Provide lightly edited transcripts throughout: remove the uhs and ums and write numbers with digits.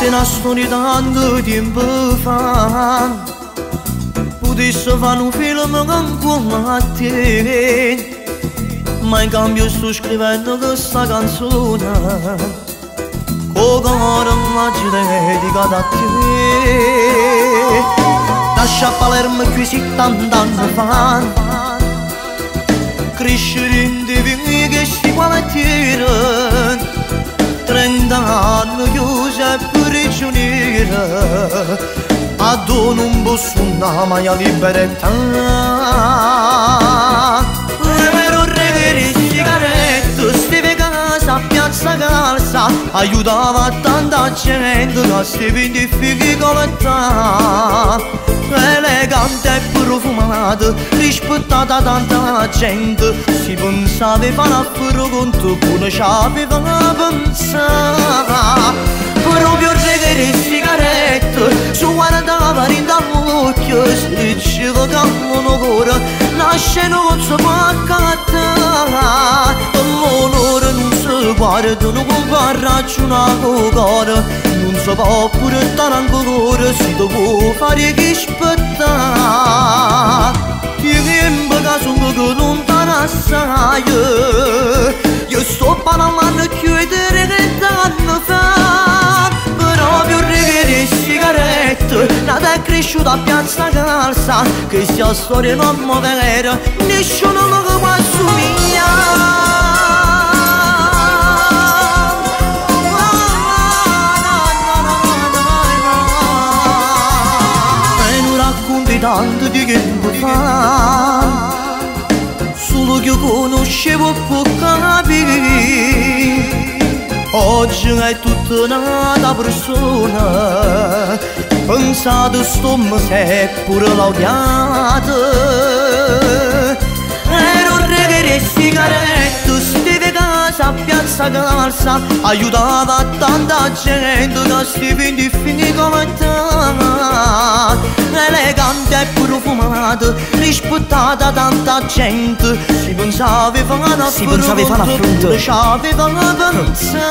se nascuridan gădim băfan Pudei să va nu fi lămărăm cu materi Mai cambio su scrivendo questa canzone Con coro immagine dedicata a te Lascia Palermo qui 70 anni fa Crescere in divini che si qualitire 30 anni chiusi e prigioniere Ad un posso una mia libertà Piazza Calza aiutava tanta gente che stava in difficoltà Elegante e profumata, rispettata tanta gente Si pensava e fanno per conto, pure ci aveva pensato Proprio regere e sigarette, si guardava in d'occhio Si diceva che uno cuore, la scena non si può accattare L'onore non se guarda, non può ragionare con cuore Non si può pure dare ancora, si può fare che aspettare Ti tempo che sono che lontana assai Io sto parlando chiedere che danno fa Proprio regere e sigarette, nata cresciuta a Piazza Calza Che sia storia non mi vera, nessuno lo può assomigliare Tanto di tempo fa Solo che conoscevo può capire Oggi è tutta un'altra persona Pensate sto mi sei pure laureato Ero un regere e sigarette Steve casa a Piazza Calza Aiutava tanta gente che stava in difficoltà Elegante e profumata, rispettata tanta gente Si pensava e fanno affronto, pure c'aveva la pensa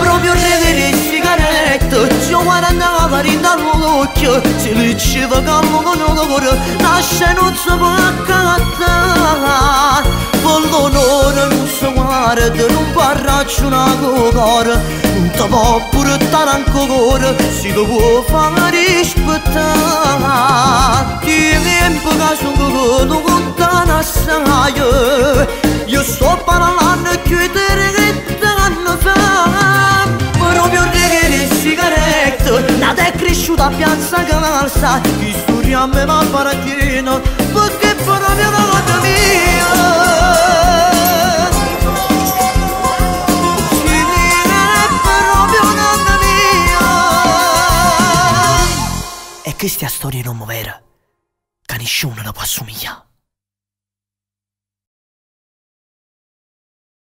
Proprio regere e sigarette, si guardava in dall'occhio Si diceva che con l'odore, la scena non si può accattare Con l'onore non si guarda, non può ragionare col cuore Non ti può pure dare ancora, si può fare rispettare Ti tempo che sono lontana assai Io sto parlando chiedere che danno fa Proprio regere e sigarette, nata e cresciuta a Piazza Calza Chi studia a me va a baracchino, perché proprio la volta mia Che stia storia non è vera, che nessuno la può assomigliare.